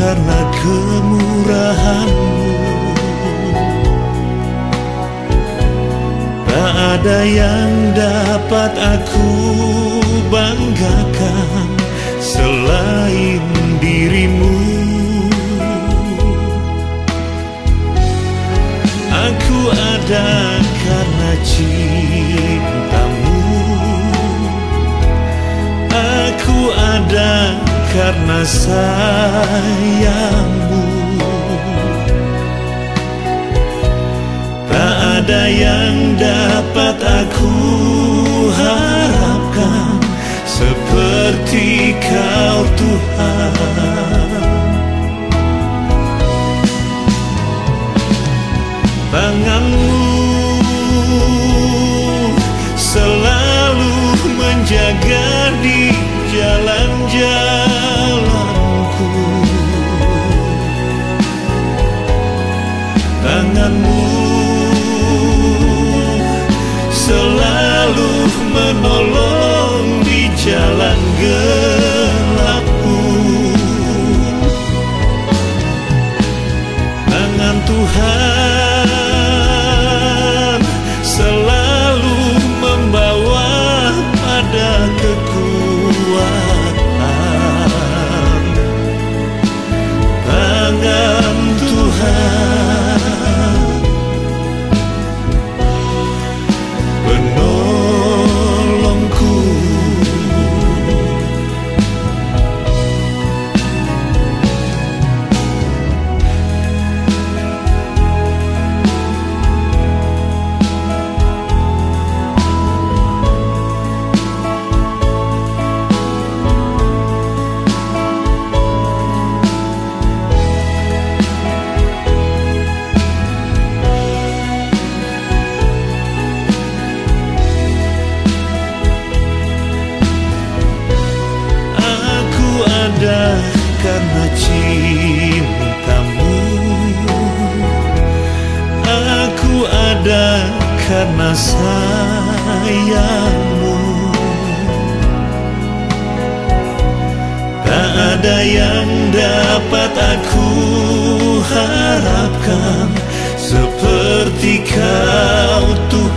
Karena kemurahan-Mu, tak ada yang dapat aku banggakan selain dirimu. Aku ada karena cintamu, aku ada karena sayangmu. Tak ada yang dapat aku harapkan seperti Kau, Tuhan. Tanganmu selalu menjaga di jalan-jalan menolong di jalan gelapku. Tangan Tuhan selalu membawa pada kekuatan. Tangan Tuhan penuh karena cintamu, aku ada karena sayangmu. Tak ada yang dapat aku harapkan seperti Kau, Tuhan.